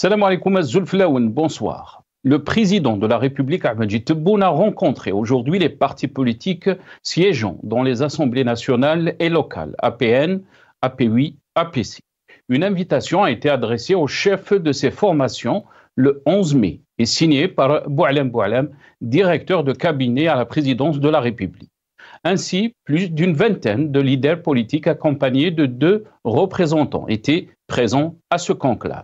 Salam alaikum Zulflaoun, bonsoir. Le président de la République, Abdelmadjid Tebboune, a rencontré aujourd'hui les partis politiques siégeant dans les assemblées nationales et locales, APN, APW, APC. Une invitation a été adressée aux chefs de ces formations le 11 mai et signée par Boualem Boualem, directeur de cabinet à la présidence de la République. Ainsi, plus d'une vingtaine de leaders politiques accompagnés de deux représentants étaient présents à ce conclave.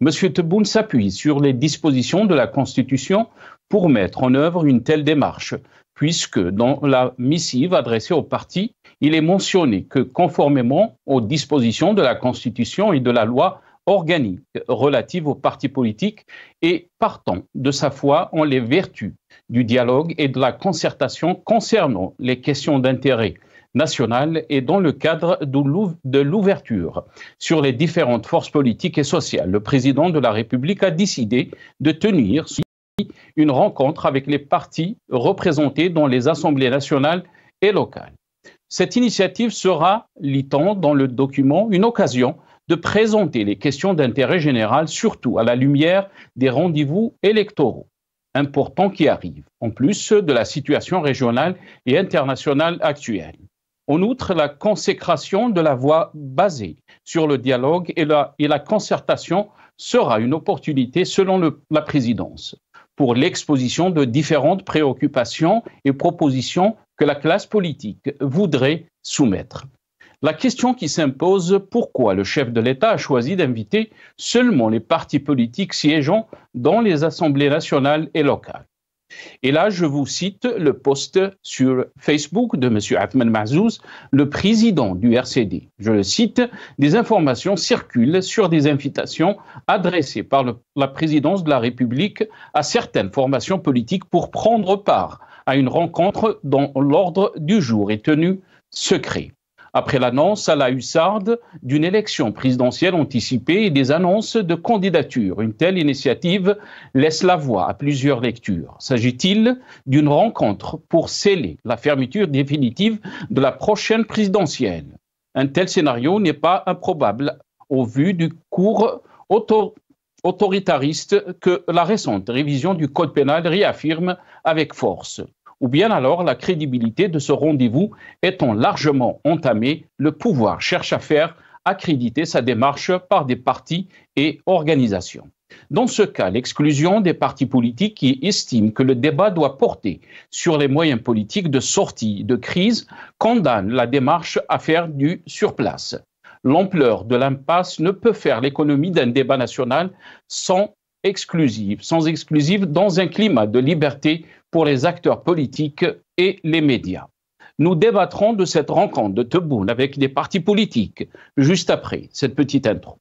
M. Tebboune s'appuie sur les dispositions de la Constitution pour mettre en œuvre une telle démarche, puisque dans la missive adressée aux partis, il est mentionné que conformément aux dispositions de la Constitution et de la loi organique relative aux partis politiques et partant de sa foi en les vertus du dialogue et de la concertation concernant les questions d'intérêt nationale et dans le cadre de l'ouverture sur les différentes forces politiques et sociales, le président de la République a décidé de tenir une rencontre avec les partis représentés dans les assemblées nationales et locales. Cette initiative sera, lit-on dans le document, une occasion de présenter les questions d'intérêt général, surtout à la lumière des rendez-vous électoraux importants qui arrivent, en plus de la situation régionale et internationale actuelle. En outre, la consécration de la voie basée sur le dialogue et la concertation sera une opportunité, selon la présidence, pour l'exposition de différentes préoccupations et propositions que la classe politique voudrait soumettre. La question qui s'impose, pourquoi le chef de l'État a choisi d'inviter seulement les partis politiques siégeant dans les assemblées nationales et locales? Et là, je vous cite le post sur Facebook de M. Athmane Mazouz, le président du RCD. Je le cite, « Des informations circulent sur des invitations adressées par la présidence de la République à certaines formations politiques pour prendre part à une rencontre dont l'ordre du jour est tenu secret. » Après l'annonce à la hussarde d'une élection présidentielle anticipée et des annonces de candidature, une telle initiative laisse la voie à plusieurs lectures. S'agit-il d'une rencontre pour sceller la fermeture définitive de la prochaine présidentielle? Un tel scénario n'est pas improbable au vu du cours autoritariste que la récente révision du Code pénal réaffirme avec force. Ou bien alors la crédibilité de ce rendez-vous étant largement entamée, le pouvoir cherche à faire accréditer sa démarche par des partis et organisations. Dans ce cas, l'exclusion des partis politiques qui estiment que le débat doit porter sur les moyens politiques de sortie de crise condamne la démarche à faire du surplace. L'ampleur de l'impasse ne peut faire l'économie d'un débat national sans exclusive dans un climat de liberté pour les acteurs politiques et les médias. Nous débattrons de cette rencontre de Tebboune avec des partis politiques juste après cette petite intro.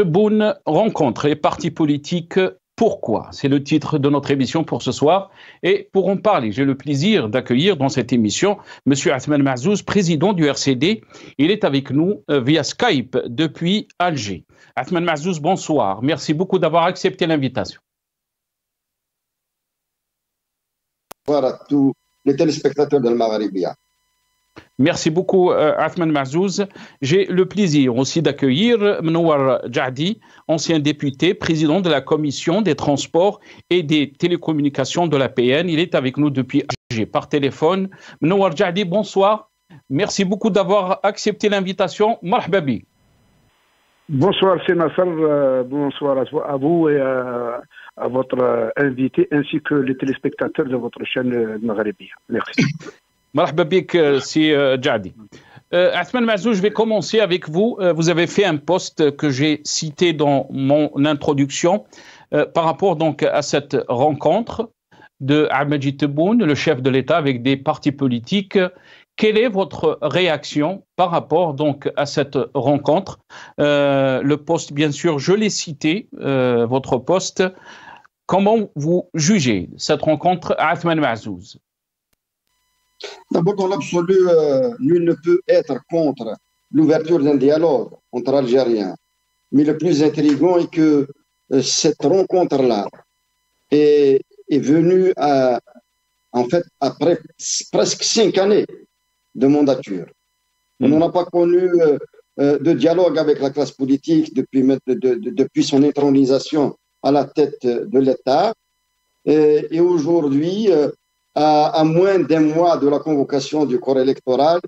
Tebboune rencontre les partis politiques. Pourquoi? C'est le titre de notre émission pour ce soir. Et pour en parler, j'ai le plaisir d'accueillir dans cette émission M. Athmane Mazouz, président du RCD. Il est avec nous via Skype depuis Alger. Athmane Mazouz, bonsoir. Merci beaucoup d'avoir accepté l'invitation. Bonsoir à tous les téléspectateurs de Al-Maghribia. Merci beaucoup, Athmane Mazouz. J'ai le plaisir aussi d'accueillir Mnouar Jaadi, ancien député, président de la Commission des Transports et des Télécommunications de l'APN. Il est avec nous depuis Alger par téléphone. Mnouar Jaadi, bonsoir. Merci beaucoup d'avoir accepté l'invitation. Marhababi. Bonsoir, Sénassar. Bonsoir à vous et à votre invité, ainsi que les téléspectateurs de votre chaîne Maghrébia. Merci. Marhaba bik, c'est Jaadi. Athmane Mazouz, je vais commencer avec vous. Vous avez fait un post que j'ai cité dans mon introduction par rapport donc à cette rencontre de Abdelmadjid Tebboune, le chef de l'État, avec des partis politiques. Quelle est votre réaction par rapport donc à cette rencontre? Le post, bien sûr, je l'ai cité, votre post. Comment vous jugez cette rencontre à Athmane Mazouz? D'abord, dans l'absolu, nul ne peut être contre l'ouverture d'un dialogue entre Algériens. Mais le plus intriguant est que cette rencontre-là est venue après presque 5 années de mandature. On n'en a pas connu de dialogue avec la classe politique depuis son intronisation à la tête de l'État. Et aujourd'hui, à moins d'un mois de la convocation du corps électoral,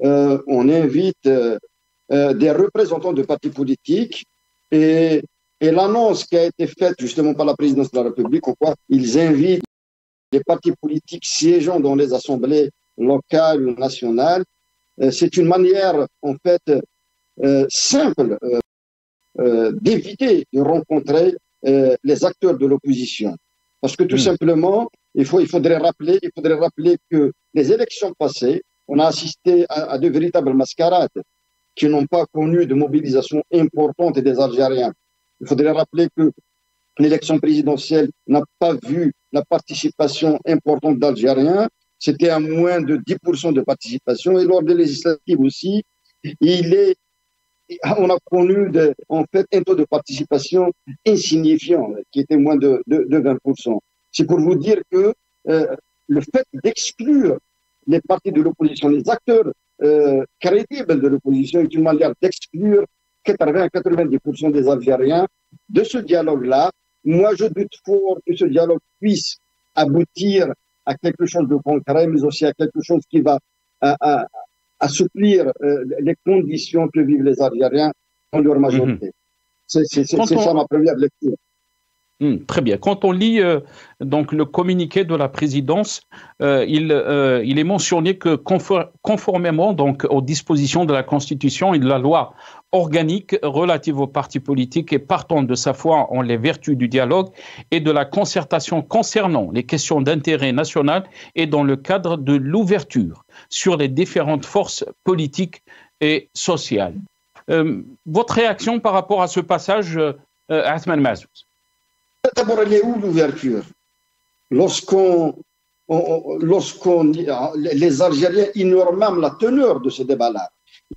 on invite des représentants de partis politiques et l'annonce qui a été faite justement par la présidence de la République, au quoi ils invitent les partis politiques siégeant dans les assemblées locales ou nationales. C'est une manière en fait simple d'éviter de rencontrer les acteurs de l'opposition. Parce que tout simplement, il faudrait rappeler que les élections passées, on a assisté à de véritables mascarades qui n'ont pas connu de mobilisation importante des Algériens. Il faudrait rappeler que l'élection présidentielle n'a pas vu la participation importante d'Algériens. C'était à moins de 10% de participation. Et lors des législatives aussi, on a connu un taux de participation insignifiant qui était moins de 20%. C'est pour vous dire que le fait d'exclure les partis de l'opposition, les acteurs crédibles de l'opposition, est une manière d'exclure 80-90% des Algériens de ce dialogue-là. Moi, je doute fort que ce dialogue puisse aboutir à quelque chose de concret, mais aussi à quelque chose qui va assouplir les conditions que vivent les Algériens dans leur majorité. C'est ça ma première lecture. Très bien. Quand on lit donc le communiqué de la présidence, il est mentionné que conformément donc aux dispositions de la Constitution et de la loi organique relative aux partis politiques et partant de sa foi en les vertus du dialogue et de la concertation concernant les questions d'intérêt national et dans le cadre de l'ouverture sur les différentes forces politiques et sociales. Votre réaction par rapport à ce passage, Athmane Mazouz? D'abord, elle est où l'ouverture? Lorsqu'on les Algériens ignorent même la teneur de ce débat-là.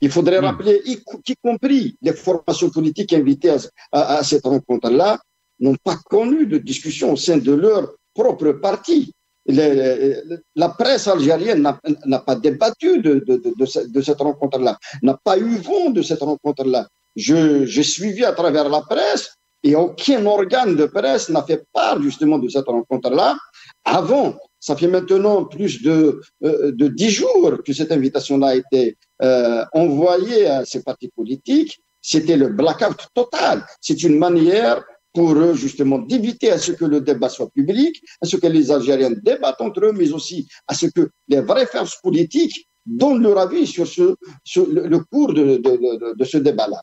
Il faudrait rappeler, y compris les formations politiques invitées à cette rencontre-là, n'ont pas connu de discussion au sein de leur propre parti. La presse algérienne n'a pas débattu de cette rencontre-là, n'a pas eu vent de cette rencontre-là. J'ai suivi à travers la presse, et aucun organe de presse n'a fait part justement de cette rencontre-là avant. Ça fait maintenant plus de 10 jours que cette invitation-là a été envoyée à ces partis politiques. C'était le blackout total. C'est une manière pour eux justement d'éviter à ce que le débat soit public, à ce que les Algériens débattent entre eux, mais aussi à ce que les vraies forces politiques donnent leur avis sur le cours de ce débat-là.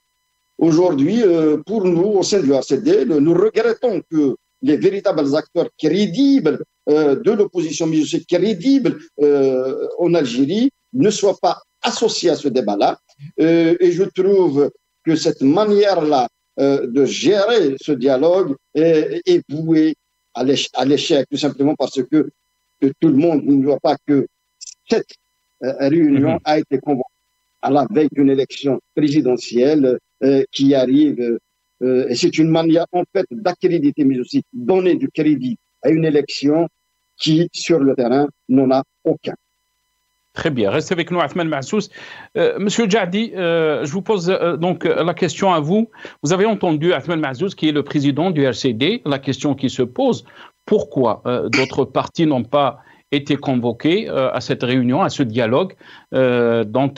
Aujourd'hui, pour nous, au sein du RCD, nous regrettons que les véritables acteurs crédibles de l'opposition, mais aussi crédibles en Algérie, ne soient pas associés à ce débat-là. Et je trouve que cette manière-là de gérer ce dialogue est vouée à l'échec, tout simplement parce que tout le monde ne voit pas que cette réunion a été convoquée à la veille d'une élection présidentielle qui arrive. Et c'est une manière en fait d'accréditer, mais aussi donner du crédit à une élection qui, sur le terrain, n'en a aucun. Très bien. Restez avec nous, Athmane Mazouz. Monsieur Jaadi, je vous pose donc la question à vous. Vous avez entendu Athmane Mazouz, qui est le président du RCD. La question qui se pose, pourquoi d'autres partis n'ont pas été convoqués à cette réunion, à ce dialogue, dont,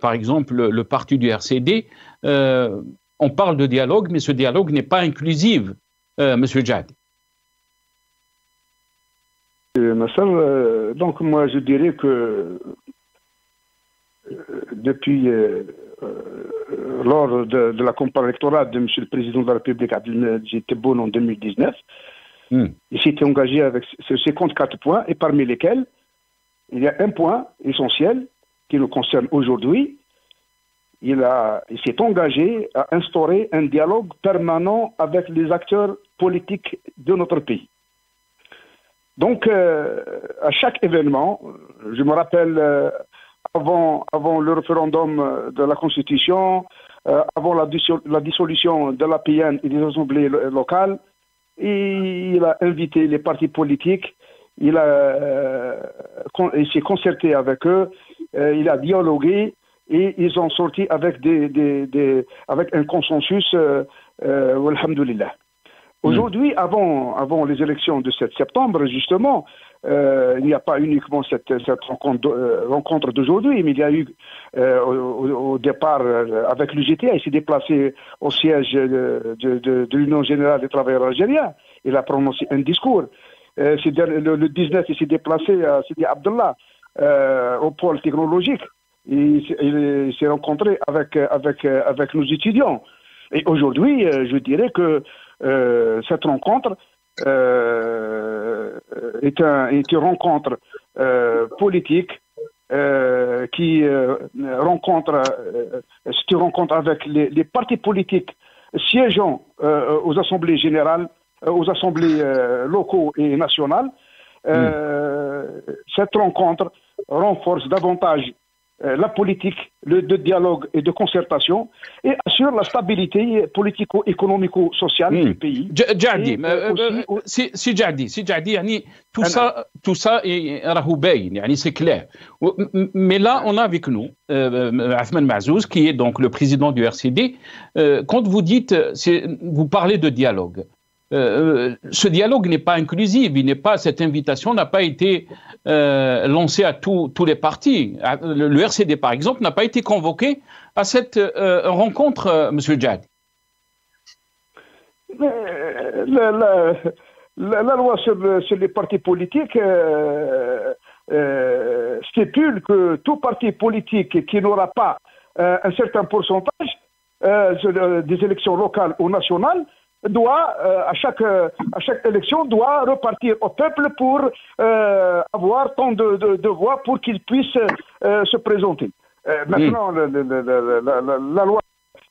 par exemple, le parti du RCD. On parle de dialogue, mais ce dialogue n'est pas inclusif, Monsieur Jaadi. Donc moi je dirais que depuis lors de la campagne électorale de M. le Président de la République Abdelmadjid Tebboune en 2019, il s'était engagé avec 54 points et parmi lesquels il y a un point essentiel qui nous concerne aujourd'hui. Il s'est engagé à instaurer un dialogue permanent avec les acteurs politiques de notre pays. Donc, à chaque événement, je me rappelle, avant le référendum de la Constitution, avant la dissolution de l'APN et des assemblées locales, et il a invité les partis politiques, il s'est concerté avec eux, il a dialogué, et ils ont sorti avec avec un consensus, alhamdoulilah. Aujourd'hui, avant les élections de 7 septembre, justement, il n'y a pas uniquement cette rencontre d'aujourd'hui, mais il y a eu au départ avec l'UGTA, il s'est déplacé au siège de l'Union Générale des Travailleurs Algériens. Il a prononcé un discours. Le 19, il s'est déplacé à Sidi Abdallah, au pôle technologique. Il s'est rencontré avec nos étudiants. Et aujourd'hui, je dirais que cette rencontre est une rencontre politique qui rencontre cette rencontre avec les partis politiques siégeant aux assemblées générales, aux assemblées locaux et nationales. Cette rencontre renforce davantage la politique de dialogue et de concertation et assure la stabilité politico-économico-sociale du pays. Si Jaadi, tout ça est rahoubéin, c'est clair. Mais là, on a avec nous Athmane Mazouz, qui est donc le président du RCD. Quand vous dites, vous parlez de dialogue. Ce dialogue n'est pas inclusif, cette invitation n'a pas été lancée à tous les partis. Le RCD, par exemple, n'a pas été convoqué à cette rencontre, Monsieur Jaadi. La loi sur les partis politiques stipule que tout parti politique qui n'aura pas un certain pourcentage des élections locales ou nationales doit, à chaque élection, doit repartir au peuple pour avoir tant de voix pour qu'il puisse se présenter. Maintenant, la loi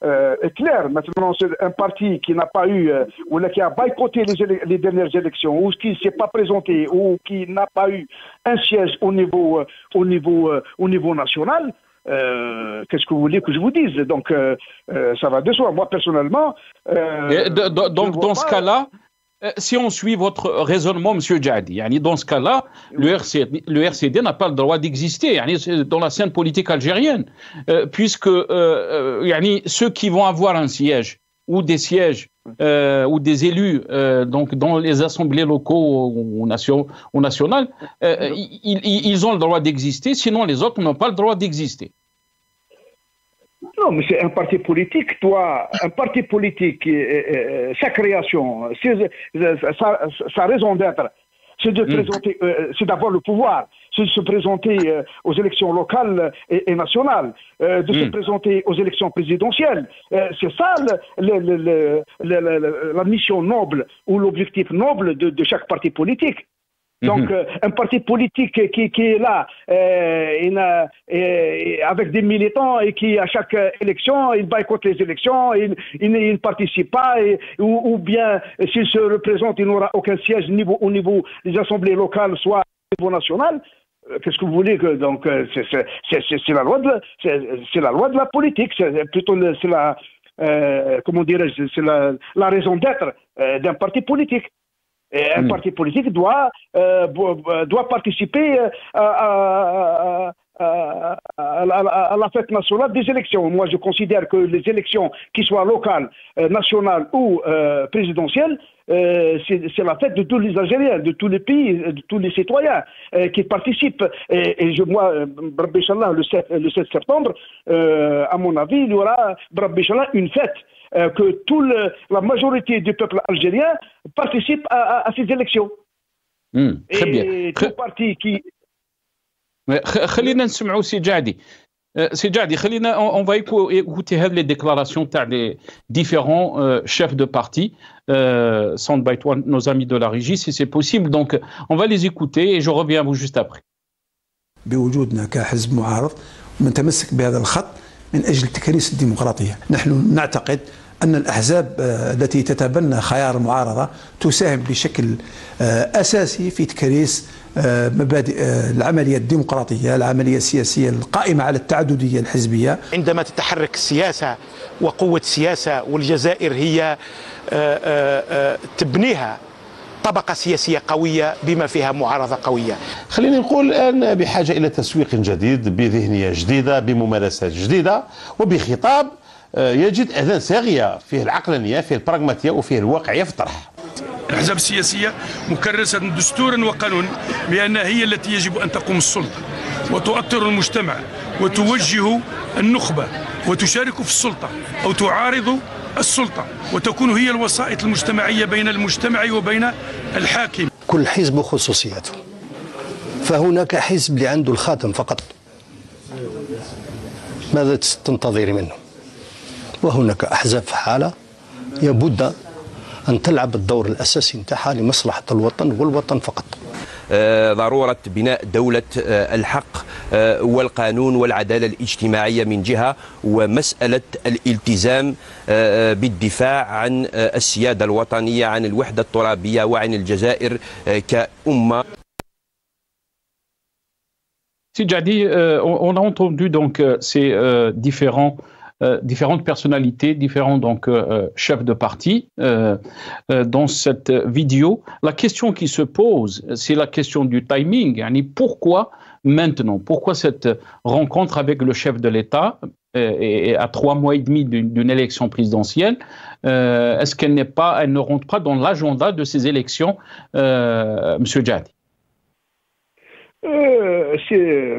est claire. Maintenant, c'est un parti qui n'a pas eu, ou qui a boycotté les dernières élections, ou qui ne s'est pas présenté, ou qui n'a pas eu un siège au niveau national. Qu'est-ce que vous voulez que je vous dise? Donc, ça va de soi. Moi, personnellement... donc, dans ce cas-là, si on suit votre raisonnement, M. Jaadi, dans ce cas-là, le RCD n'a pas le droit d'exister dans la scène politique algérienne, puisque ceux qui vont avoir un siège ou des sièges ou des élus donc dans les assemblées locaux ou nationales, ils ont le droit d'exister, sinon les autres n'ont pas le droit d'exister. Non, mais c'est un parti politique, un parti politique, sa création, sa raison d'être, c'est de présenter, c'est d'avoir le pouvoir, c'est de se présenter aux élections locales et nationales, de se présenter aux élections présidentielles. C'est ça la mission noble ou l'objectif noble de chaque parti politique. Donc, un parti politique qui est là, avec des militants et qui, à chaque élection, il boycotte les élections, il ne participe pas, ou bien, s'il se représente, il n'aura aucun siège au niveau des assemblées locales, soit au niveau national. Qu'est-ce que vous voulez que... Donc, c'est la loi de la politique, c'est plutôt comment dirais-je, c'est la raison d'être d'un parti politique. Et un parti politique doit participer à la fête nationale des élections. Moi, je considère que les élections, qu'ils soient locales, nationales ou présidentielles, c'est la fête de tous les Algériens, de tous les pays, de tous les citoyens qui participent. Et moi, le 7 septembre, à mon avis, il y aura une fête. Que la majorité du peuple algérien participe à ces élections. Très bien. Et tout parti qui... on va écouter les déclarations des différents chefs de parti, Sound by One, nos amis de la régie, si c'est possible. Donc, on va les écouter et je reviens à vous juste après. من أجل تكريس الديمقراطية نحن نعتقد أن الأحزاب التي تتبنى خيار المعارضة تساهم بشكل أساسي في تكريس مبادئ العملية الديمقراطية، العملية السياسية القائمة على التعددية الحزبية. عندما تتحرك السياسة وقوة السياسة والجزائر هي تبنيها طبقة سياسية قوية بما فيها معارضة قوية. خليني نقول الآن بحاجة إلى تسويق جديد بذهنية جديدة بممارسات جديدة وبخطاب يجد أذان ساغية فيه العقلانية فيه البراغماتية وفيه الواقعية في الطرح. الأحزاب السياسية مكرسة دستورا وقانونا بأنها هي التي يجب أن تقوم السلطة وتؤطر المجتمع وتوجه النخبة وتشارك في السلطة أو تعارض السلطة وتكون هي الوسائط المجتمعية بين المجتمع وبين الحاكم. كل حزب وخصوصياته، فهناك حزب اللي عنده الخاتم فقط، ماذا تنتظر منه؟ وهناك أحزاب في حالة يبد أن تلعب الدور الأساسي نتاعها لمصلحة الوطن والوطن فقط. ضرورة بناء دولة الحق والقانون والعدالة الاجتماعية من جهة، ومسألة الالتزام بالدفاع عن السيادة الوطنية، عن الوحدة الترابية وعن الجزائر كأمة. C'est Jaadi, on a entendu donc ces différentes personnalités, différents donc, chefs de parti dans cette vidéo. La question qui se pose, c'est la question du timing. Pourquoi maintenant? Pourquoi cette rencontre avec le chef de l'État et à 3 mois et demi d'une élection présidentielle? Est-ce qu'elle n'est pas, elle ne rentre pas dans l'agenda de ces élections, Monsieur Jaadi?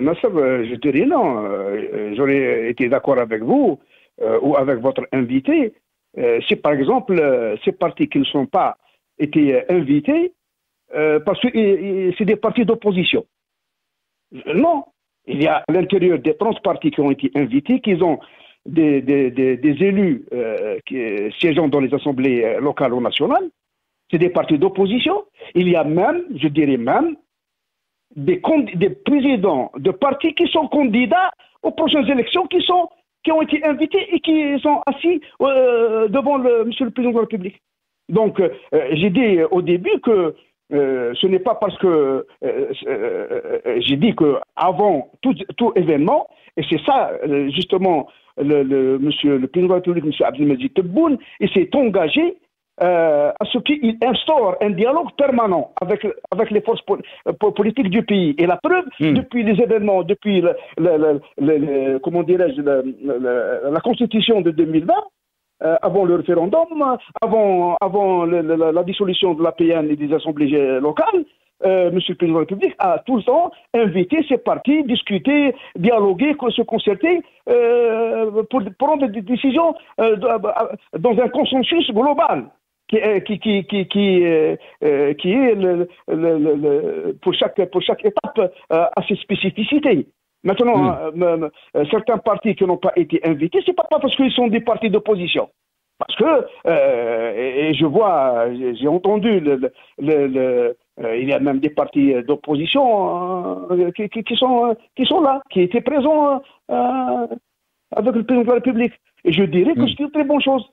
Nassab, je te dis non. J'aurais été d'accord avec vous ou avec votre invité si par exemple ces partis qui ne sont pas été invités parce que c'est des partis d'opposition. Non, il y a à l'intérieur des 30 partis qui ont été invités, qui ont des élus qui siégeant dans les assemblées locales ou nationales. C'est des partis d'opposition. Il y a même, je dirais même, des présidents de partis qui sont candidats aux prochaines élections, qui ont été invités et qui sont assis devant monsieur le président de la République. Donc, j'ai dit au début que ce n'est pas parce que j'ai dit qu'avant tout événement, et c'est ça justement monsieur le président de la République, monsieur Abdelmadjid Tebboune, il s'est engagé à ce qu'il instaure un dialogue permanent avec les forces politiques du pays. Et la preuve, depuis les événements, depuis comment dirais-je, la constitution de 2020, avant le référendum, avant la dissolution de l'APN et des assemblées locales, monsieur le président de la République a tout le temps invité ces partis, discuter, dialoguer, se concerter pour prendre des décisions dans un consensus global. Qui est pour chaque étape à ses spécificités. Maintenant, certains partis qui n'ont pas été invités, c'est pas parce qu'ils sont des partis d'opposition. Parce que, et je vois, j'ai entendu, il y a même des partis d'opposition qui sont là, qui étaient présents avec le président de la République. Et je dirais que c'est une très bonne chose.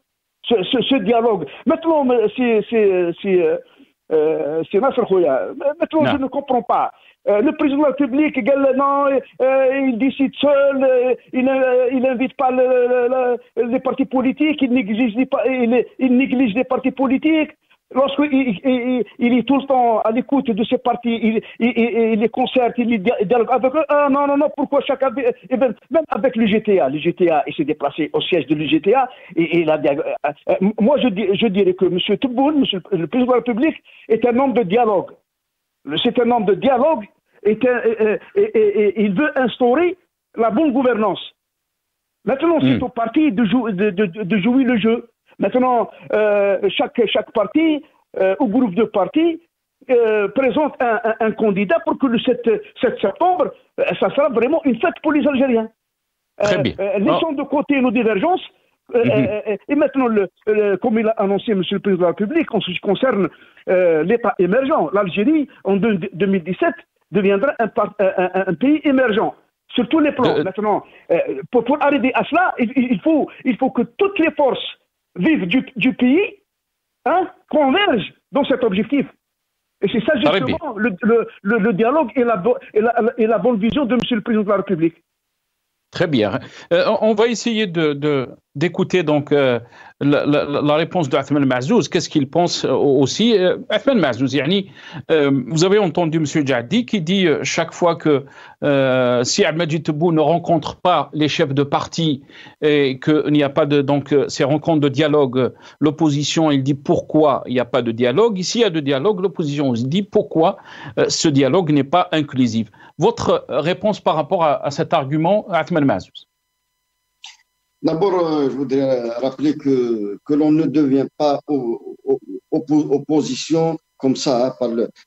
Ce dialogue. Maintenant, c'est Nasser Khouya. Maintenant, je ne comprends pas. Le président de la République, non, il décide seul, il n'invite pas les partis politiques, il néglige les partis politiques. Lorsqu'il est tout le temps à l'écoute de ces partis, il les concerte, il dialogue avec eux. Ah non, non, non, pourquoi chacun... Même avec l'UGTA, l'UGTA, il s'est déplacé au siège de l'UGTA. Moi, je dirais que M. Tebboune, le président de la République, est un homme de dialogue. C'est un homme de dialogue et il veut instaurer la bonne gouvernance. Maintenant, c'est au parti de jouer le jeu. Maintenant, chaque parti ou groupe de partis présente un candidat pour que le 7 septembre, ça sera vraiment une fête pour les Algériens. Très bien. Laissons de côté nos divergences. Et maintenant, comme il a annoncé M. le Président de la République, en ce qui concerne l'État émergent, l'Algérie, en 2017, deviendra un pays émergent. Sur tous les plans. Maintenant, pour arriver à cela, il faut que toutes les forces vives du pays convergent dans cet objectif. Et c'est ça justement le dialogue et la bonne vision de M. le Président de la République. Très bien. On va essayer d'écouter donc la réponse d'Athmane Mazouz. Qu'est-ce qu'il pense aussi Athmane Mazouz, yani, vous avez entendu M. Jaadi qui dit chaque fois que si Abdelmadjid Tebboune ne rencontre pas les chefs de parti et qu'il n'y a pas de ces rencontres de dialogue, l'opposition, il dit pourquoi il n'y a pas de dialogue. Ici, il y a de dialogue, l'opposition se dit pourquoi ce dialogue n'est pas inclusif. Votre réponse par rapport à cet argument, Athmane Mazouz? D'abord, je voudrais rappeler que l'on ne devient pas opposition comme ça,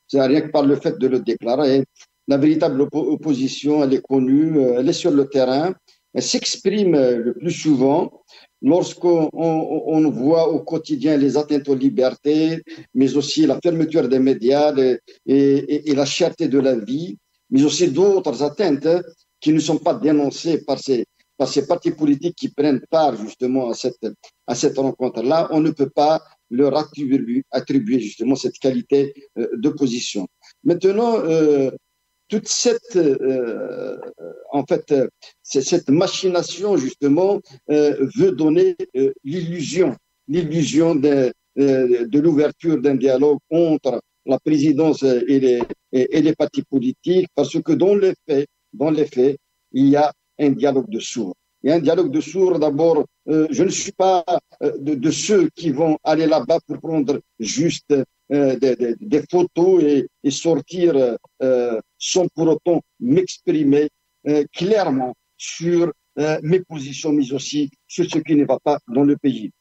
c'est rien que par le fait de le déclarer. La véritable opposition, elle est connue, elle est sur le terrain, elle s'exprime le plus souvent lorsqu'on voit au quotidien les atteintes aux libertés, mais aussi la fermeture des médias et la cherté de la vie, mais aussi d'autres atteintes qui ne sont pas dénoncées par ces partis politiques qui prennent part justement à cette rencontre-là. On ne peut pas leur attribuer justement cette qualité d'opposition. Maintenant, toute cette, en fait, cette machination justement veut donner l'illusion de l'ouverture d'un dialogue entre la présidence et les partis politiques, parce que dans les faits, il y a un dialogue de sourds. Il y a un dialogue de sourds, d'abord, je ne suis pas de ceux qui vont aller là-bas pour prendre juste des photos et sortir sans pour autant m'exprimer clairement sur mes positions, mais aussi sur ce qui ne va pas dans le pays.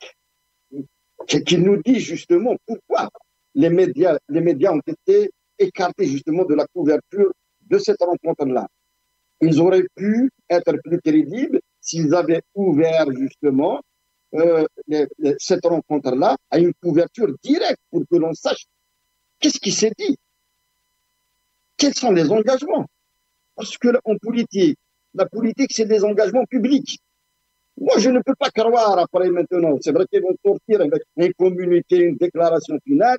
Qui nous dit justement pourquoi les médias ont été écartés justement de la couverture de cette rencontre-là. Ils auraient pu être plus crédibles s'ils avaient ouvert justement cette rencontre-là à une couverture directe pour que l'on sache qu'est-ce qui s'est dit, quels sont les engagements. Parce que en politique, la politique c'est des engagements publics. Moi je ne peux pas croire après maintenant, c'est vrai qu'ils vont sortir avec un communiqué, une déclaration finale,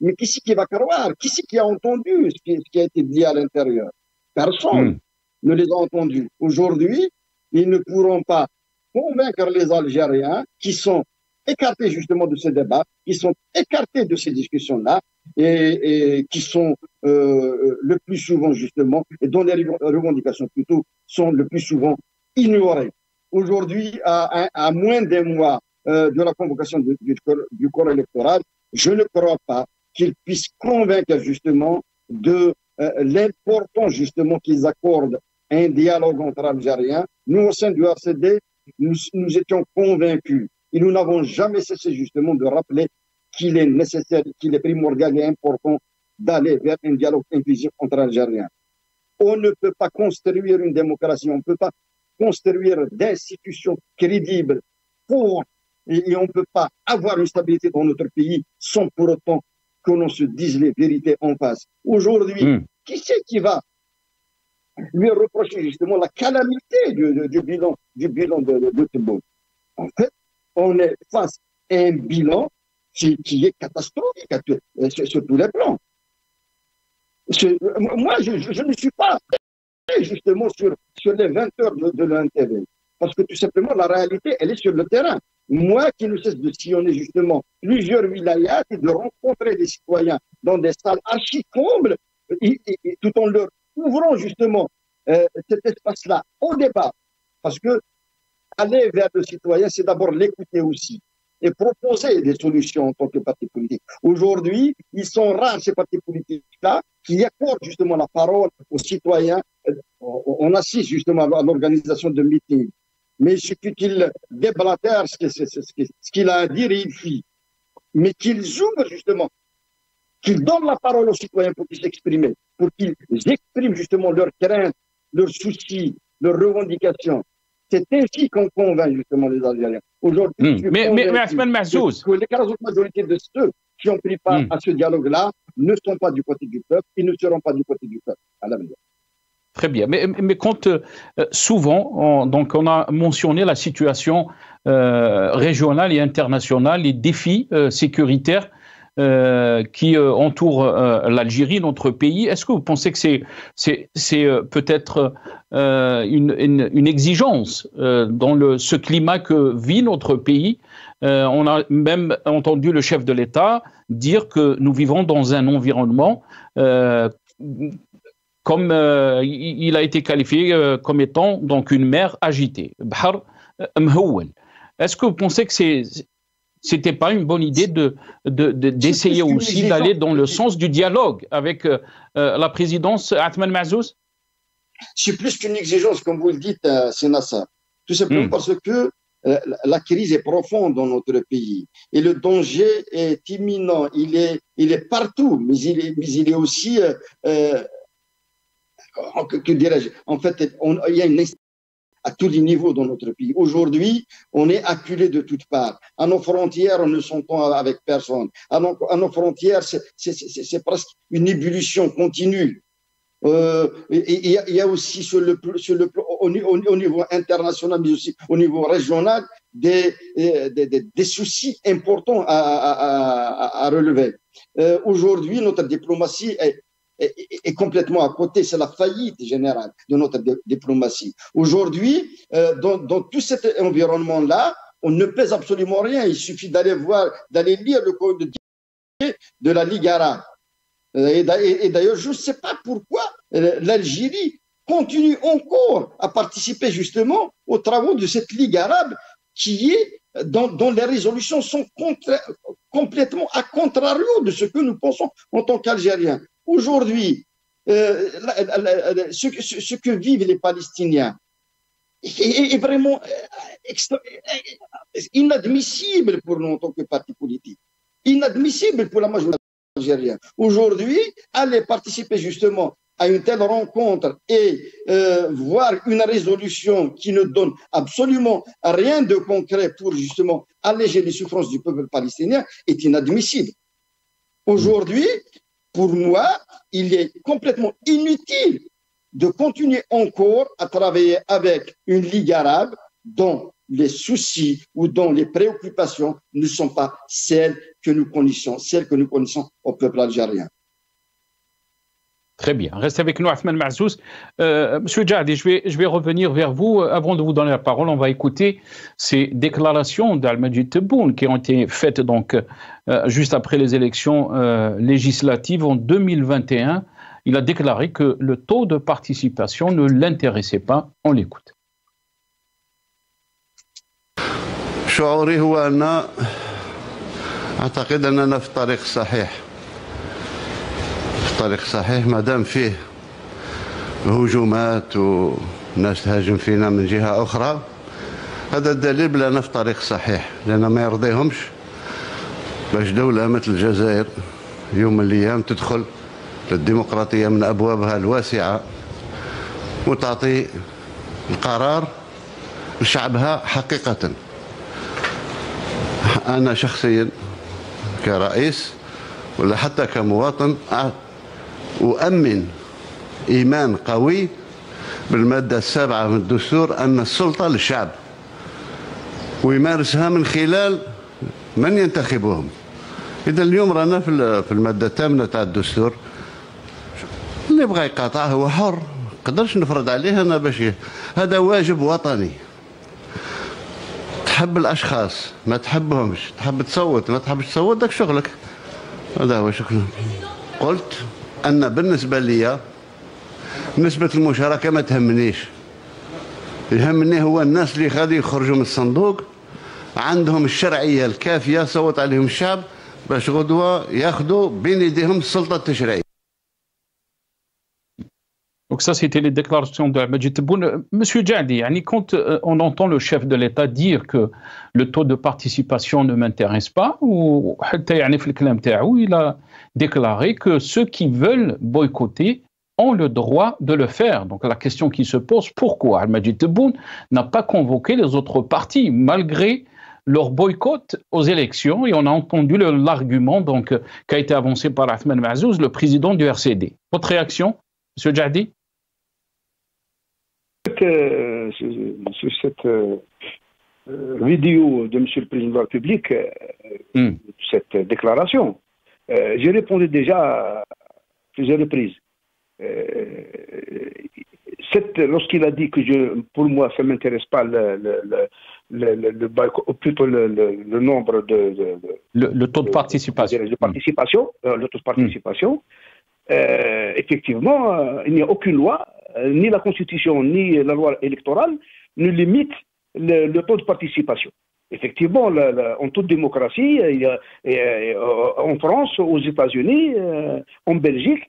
mais qui c'est qui va croire? Qui c'est qui a entendu ce qui a été dit à l'intérieur? Personne. Ne les a entendus. Aujourd'hui, ils ne pourront pas convaincre les Algériens qui sont écartés justement de ces débats, qui sont écartés de ces discussions-là et qui sont le plus souvent justement, et dont les revendications plutôt sont le plus souvent ignorées. Aujourd'hui, à moins d'un mois de la convocation du corps électoral, je ne crois pas qu'ils puissent convaincre justement de l'important justement qu'ils accordent un dialogue entre Algériens. Nous, au sein du RCD, nous étions convaincus et nous n'avons jamais cessé justement de rappeler qu'il est nécessaire, qu'il est primordial et important d'aller vers un dialogue inclusif entre Algériens. On ne peut pas construire une démocratie, on ne peut pas construire d'institutions crédibles et on ne peut pas avoir une stabilité dans notre pays sans pour autant que l'on se dise les vérités en face. Aujourd'hui, qui c'est qui va lui reprocher justement la calamité du bilan de Tebboune? En fait, on est face à un bilan qui est catastrophique sur tous les plans. Moi, je ne suis pas justement sur les 20 heures de l'ANTV, parce que tout simplement, la réalité, elle est sur le terrain. Moi qui ne cesse de sillonner justement plusieurs wilayas et de rencontrer des citoyens dans des salles archi-combles, tout en leur ouvrant justement cet espace-là au débat. Parce que aller vers le citoyen, c'est d'abord l'écouter aussi et proposer des solutions en tant que parti politique. Aujourd'hui, ils sont rares ces partis politiques-là qui accordent justement la parole aux citoyens. On assiste justement à l'organisation de meetings. Mais il suffit qu'ils déblatèrent ce qu'il a à dire et il fit. Mais qu'ils ouvrent justement, qu'ils donnent la parole aux citoyens pour qu'ils s'expriment, pour qu'ils expriment justement leurs craintes, leurs soucis, leurs revendications. C'est ainsi qu'on convainc justement les Algériens. Aujourd'hui, mais Athmane Mazouz, que l'écrasante majorité de ceux qui ont pris part à ce dialogue-là ne sont pas du côté du peuple et ne seront pas du côté du peuple à l'avenir. Très bien, mais quand souvent, donc on a mentionné la situation régionales et internationales, les défis sécuritaires qui entourent l'Algérie, notre pays. Est-ce que vous pensez que c'est peut-être une exigence dans ce climat que vit notre pays? On a même entendu le chef de l'État dire que nous vivons dans un environnement comme il a été qualifié comme étant donc une mer agitée. Est-ce que vous pensez que c'était pas une bonne idée d'essayer aussi d'aller dans le sens du dialogue avec la présidence Athmane Mazouz? C'est plus qu'une exigence, comme vous le dites, Sénassa. Tout simplement parce que la crise est profonde dans notre pays et le danger est imminent. Il est partout, mais il est aussi, que dirais-je, en fait, il y a une à tous les niveaux dans notre pays. Aujourd'hui, on est acculé de toutes parts. À nos frontières, on ne s'entend avec personne. À nos frontières, c'est presque une ébullition continue. Il y a aussi au niveau international, mais aussi au niveau régional, des soucis importants à relever. Aujourd'hui, notre diplomatie est complètement à côté. C'est la faillite générale de notre diplomatie. Aujourd'hui, dans tout cet environnement-là, on ne pèse absolument rien. Il suffit d'aller voir, d'aller lire le code de la Ligue arabe. Et d'ailleurs, je ne sais pas pourquoi l'Algérie continue encore à participer justement aux travaux de cette Ligue arabe qui est, dont les résolutions sont complètement à contrario de ce que nous pensons en tant qu'Algériens. Aujourd'hui, ce que vivent les Palestiniens est vraiment inadmissible pour nous en tant que parti politique, inadmissible pour la majorité algérienne. Aujourd'hui, aller participer justement à une telle rencontre et voir une résolution qui ne donne absolument rien de concret pour justement alléger les souffrances du peuple palestinien est inadmissible. Aujourd'hui, pour moi, il est complètement inutile de continuer encore à travailler avec une Ligue arabe dont les soucis ou dont les préoccupations ne sont pas celles que nous connaissons au peuple algérien. Très bien. Reste avec nous, Athmane Mazouz. Monsieur Jaadi, je vais revenir vers vous. Avant de vous donner la parole, on va écouter ces déclarations d'Abdelmadjid Tebboune qui ont été faites donc, juste après les élections législatives en 2021. Il a déclaré que le taux de participation ne l'intéressait pas. On l'écoute. طريق صحيح مادام فيه هجومات وناس تهاجم فينا من جهه اخرى هذا الدليل بلا انا في طريق صحيح لان ما يرضيهمش باش دوله مثل الجزائر يوم من الايام تدخل للديمقراطيه من ابوابها الواسعه وتعطي القرار لشعبها حقيقه. انا شخصيا كرئيس ولا حتى كمواطن أؤمن إيمان قوي بالمادة 7 من الدستور أن السلطة للشعب ويمارسها من خلال من ينتخبهم. إذا اليوم رانا في المادة 8 تاع الدستور اللي بغى يقاطع هو حر، ما نقدرش نفرض عليه أنا باش هذا واجب وطني. تحب الأشخاص ما تحبهمش، تحب تصوت ما تحبش تصوت داك شغلك. هذا هو شكرا. قلت أن بالنسبة لي نسبة المشاركة ما تهمنيش. يهمني هو الناس اللي غادي يخرجوا من الصندوق عندهم الشرعية الكافية صوت عليهم الشعب باش غدوة ياخذوا بين يديهم السلطة التشريعية. Donc ça, c'était les déclarations d'Abdelmadjid Tebboune. Monsieur Jaadi, yani, quand on entend le chef de l'État dire que le taux de participation ne m'intéresse pas, ou il a déclaré que ceux qui veulent boycotter ont le droit de le faire. Donc la question qui se pose, pourquoi Abdelmadjid Tebboune n'a pas convoqué les autres partis, malgré leur boycott aux élections? Et on a entendu l'argument qui a été avancé par Athmane Mazouz, le président du RCD. Votre réaction, Monsieur Jaadi? Sur cette vidéo de M. le Président de la République, cette déclaration. J'ai répondu déjà à plusieurs reprises. Lorsqu'il a dit que pour moi, ça ne m'intéresse pas le nombre de... Le taux de participation. Le taux de participation. Effectivement, il n'y a aucune loi, ni la Constitution, ni la loi électorale, ne limite le taux de participation. Effectivement, en toute démocratie, en France, aux États-Unis, en Belgique,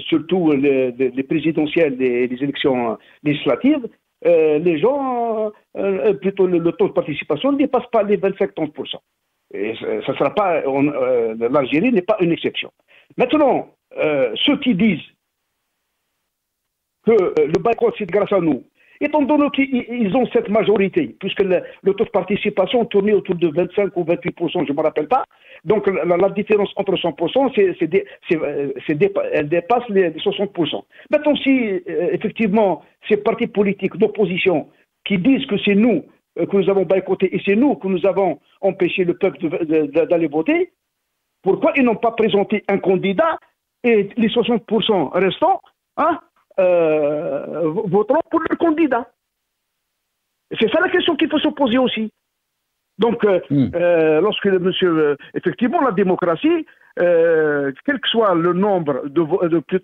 surtout les présidentielles et les élections législatives, les gens, plutôt le taux de participation ne dépasse pas les 25-30%. Ça sera pas, l'Algérie n'est pas une exception. Maintenant, ceux qui disent que le boycott c'est grâce à nous, étant donné qu'ils ont cette majorité, puisque le taux de participation tournait autour de 25 ou 28%, je ne me rappelle pas. Donc la différence entre 100%, elle dépasse les 60%. Maintenant, si effectivement ces partis politiques d'opposition qui disent que c'est nous que nous avons boycotté et c'est nous que nous avons empêché le peuple d'aller voter, pourquoi ils n'ont pas présenté un candidat et les 60% restants, hein, voteront pour le candidat. C'est ça la question qu'il faut se poser aussi. Donc, lorsque monsieur, effectivement, la démocratie, quel que soit le nombre le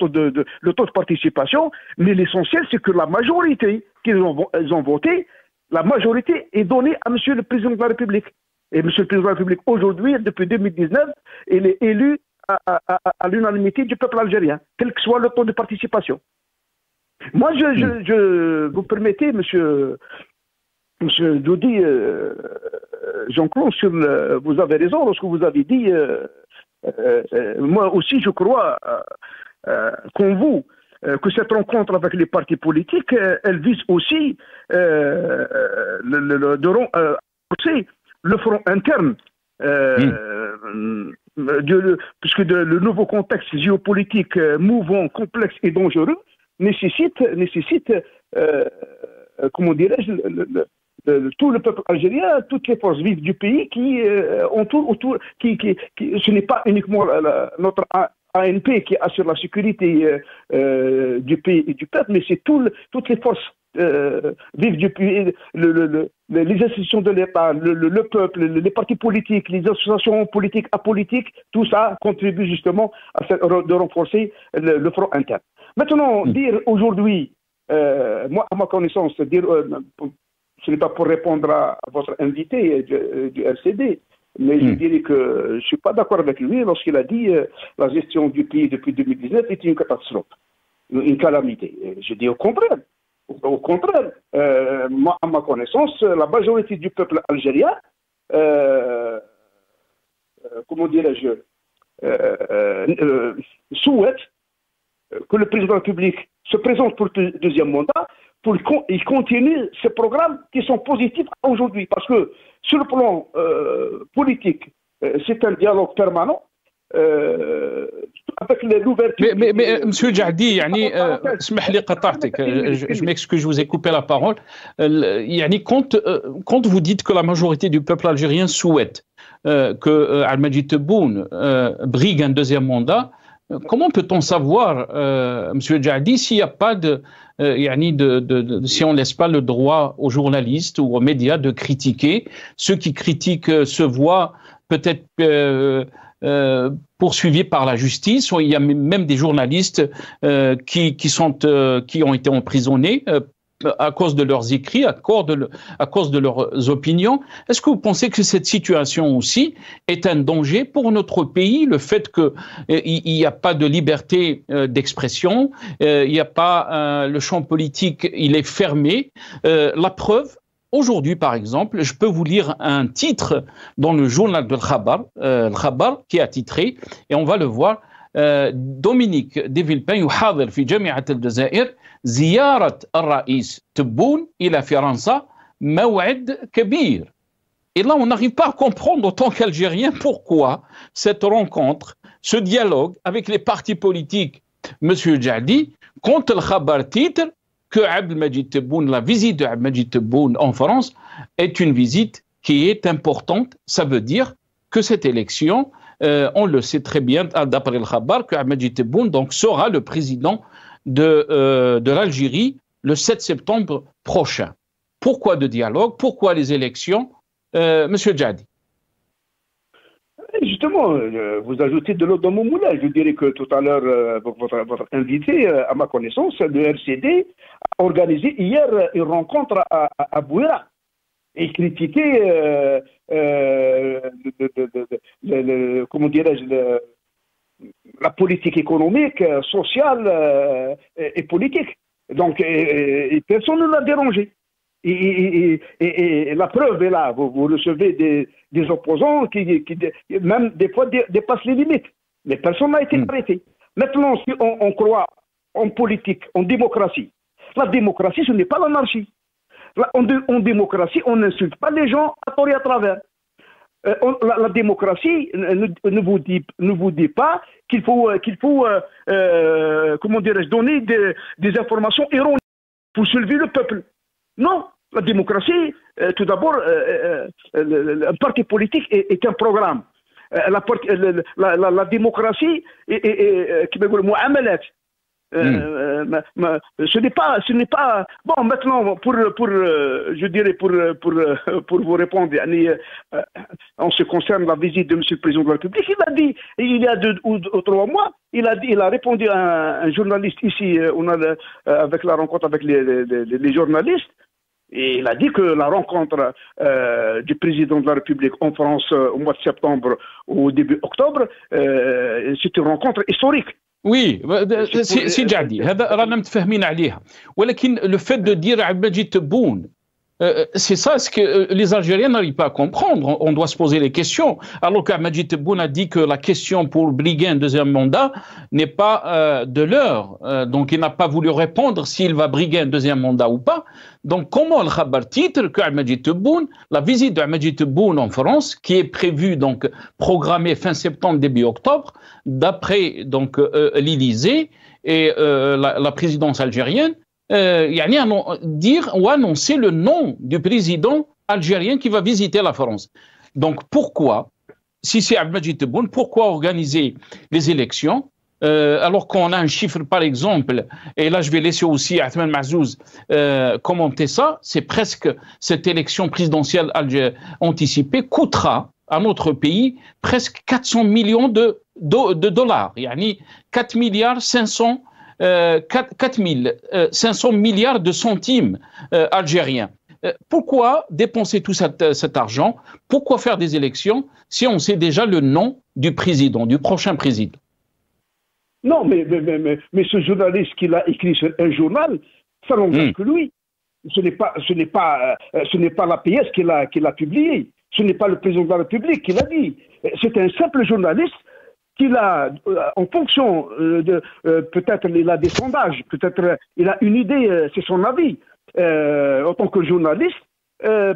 taux de participation, mais l'essentiel, c'est que la majorité qu'ils ont voté, la majorité est donnée à monsieur le Président de la République. Et monsieur le Président de la République, aujourd'hui, depuis 2019, il est élu à l'unanimité du peuple algérien, quel que soit le taux de participation. Moi, vous permettez, monsieur Doudi, Jean-Claude, vous avez raison lorsque vous avez dit, moi aussi je crois comme vous, que cette rencontre avec les partis politiques, elle vise aussi le front interne, puisque le nouveau contexte géopolitique mouvant, complexe et dangereux, nécessite comment dirais-je, tout le peuple algérien, toutes les forces vives du pays qui entourent autour, ce n'est pas uniquement notre ANP qui assure la sécurité du pays et du peuple, mais c'est toutes les forces vives du pays, les institutions de l'État, le peuple, les partis politiques, les associations politiques, apolitiques, tout ça contribue justement de renforcer le front interne. Maintenant, dire aujourd'hui, moi à ma connaissance, ce n'est pas pour répondre à votre invité du RCD, mais je dirais que je ne suis pas d'accord avec lui lorsqu'il a dit la gestion du pays depuis 2019 est une catastrophe, une calamité. Et je dis au contraire. Au contraire, moi à ma connaissance, la majorité du peuple algérien, comment dirais-je, souhaite que le président de la République se présente pour le deuxième mandat, pour qu'il continue ces programmes qui sont positifs aujourd'hui. Parce que sur le plan politique, c'est un dialogue permanent. Mais Monsieur Jaadi, je m'excuse, je vous ai coupé la parole. Quand vous dites que la majorité du peuple algérien souhaite que Abdelmadjid Tebboune brigue un deuxième mandat, comment peut-on savoir, Monsieur Jaadi, s'il n'y a pas de, si on ne laisse pas le droit aux journalistes ou aux médias de critiquer, ceux qui critiquent se voient peut-être poursuivis par la justice. Il y a même des journalistes qui ont été emprisonnés à cause de leurs écrits, à cause de leurs opinions. Est-ce que vous pensez que cette situation aussi est un danger pour notre pays, le fait qu'il n'y a pas de liberté d'expression, il n'y a pas le champ politique, il est fermé. La preuve, aujourd'hui, par exemple, je peux vous lire un titre dans le journal de Al-Khabar qui a titré, et on va le voir, Dominique de Villepin يحاضر في جامعة الجزائر زيارة الرئيس تبون إلى فرنسا موعد كبير. Et là, on n'arrive pas à comprendre en tant qu'Algérien pourquoi cette rencontre, ce dialogue avec les partis politiques, Monsieur Jaadi, quand Al-Khabar titre que Abdelmadjid Tebboune, la visite d'Abdelmadjid Tebboune en France est une visite qui est importante. Ça veut dire que cette élection, on le sait très bien d'après le Khabar, que Abdelmadjid Tebboune donc sera le président de l'Algérie le 7 septembre prochain. Pourquoi de dialogue? Pourquoi les élections, Monsieur Jaadi? Justement, vous ajoutez de l'eau dans mon moulin. Je dirais que tout à l'heure, votre invité, à ma connaissance, le RCD a organisé hier une rencontre à Bouira et critiqué, comment dirais-je, la politique économique, sociale et politique. Donc, personne ne l'a dérangé. Et la preuve est là, vous recevez des opposants qui même des fois dépassent les limites. Mais personne n'a été arrêté. Maintenant, si on croit en politique, en démocratie, la démocratie, ce n'est pas l'anarchie. En démocratie, on n'insulte pas les gens à tort et à travers. La démocratie ne vous dit pas qu'il faut comment dirais-je, donner des informations erronées pour soulever le peuple. Non, la démocratie, tout d'abord, un parti politique est un programme. La démocratie est ce n'est pas bon. Maintenant, pour vous répondre, en ce qui concerne la visite de M. le Président de la République, il a dit il y a 2 ou 3 mois, il a répondu à un journaliste ici, avec la rencontre avec les journalistes, et il a dit que la rencontre du président de la République en France au mois de septembre ou début octobre, c'est une rencontre historique. Oui, c'est Jaadi. Mais le fait de dire Abdelmadjid Tebboune, c'est ça ce que les Algériens n'arrivent pas à comprendre. On doit se poser les questions. Alors qu'Abdelmadjid Tebboune a dit que la question pour briguer un deuxième mandat n'est pas de l'heure. Donc il n'a pas voulu répondre s'il va briguer un deuxième mandat ou pas. Donc comment le Khabar titre qu'Abdelmadjid Tebboune, la visite d'Abdelmadjid Tebboune en France, qui est prévue, donc programmée fin septembre, début octobre, d'après donc l'Élysée et la présidence algérienne, dire ou annoncer le nom du président algérien qui va visiter la France. Donc pourquoi, si c'est Abdelmadjid Tebboune, pourquoi organiser les élections alors qu'on a un chiffre par exemple, et là je vais laisser aussi Athmane Mazouz commenter ça, c'est presque cette élection présidentielle anticipée coûtera à notre pays presque 400 millions de dollars, 4 500 milliards de centimes algériens. Pourquoi dépenser tout cet argent? Pourquoi faire des élections si on sait déjà le nom du président, du prochain président? Non, mais ce journaliste qui l'a écrit sur un journal, ça n'engage que lui. Ce n'est pas la pièce qu'il a publiée. Ce n'est pas le président de la République qui l'a dit. C'est un simple journaliste qu'il a, en fonction de, peut-être il a des sondages, peut-être il a une idée, c'est son avis, en tant que journaliste,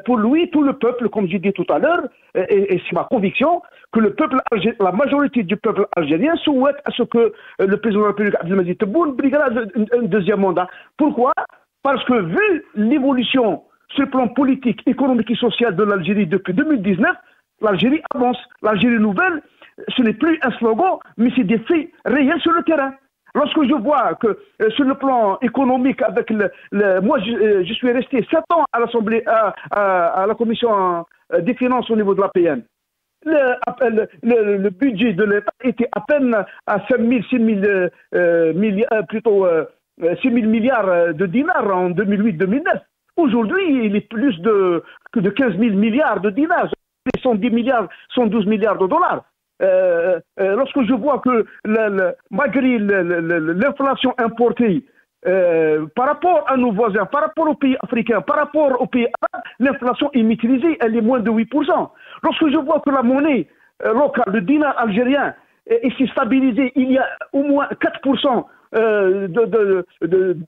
pour lui, tout le peuple, comme j'ai dit tout à l'heure, et c'est ma conviction, que le peuple la majorité du peuple algérien souhaite à ce que le président de la République, Abdelmadjid Tebboune, briguera un deuxième mandat. Pourquoi? Parce que vu l'évolution sur le plan politique, économique et social de l'Algérie depuis 2019, l'Algérie avance, l'Algérie nouvelle. Ce n'est plus un slogan, mais c'est des faits réels sur le terrain. Lorsque je vois que sur le plan économique, avec moi je suis resté 7 ans à l'Assemblée, à la Commission des finances au niveau de l'APN. Le budget de l'État était à peine à 6 000 milliards de dinars en 2008-2009. Aujourd'hui, il est plus que de 15 000 milliards de dinars, 110 milliards, 112 milliards de dollars. Lorsque je vois que malgré l'inflation importée par rapport à nos voisins, par rapport aux pays africains, par rapport aux pays arabes, l'inflation est maîtrisée, elle est moins de 8%. Lorsque je vois que la monnaie locale, le dinar algérien, s'est stabilisée, il y a au moins 4%